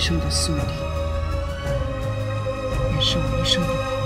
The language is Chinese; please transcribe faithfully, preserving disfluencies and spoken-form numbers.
一生的宿敌，也是我一生的。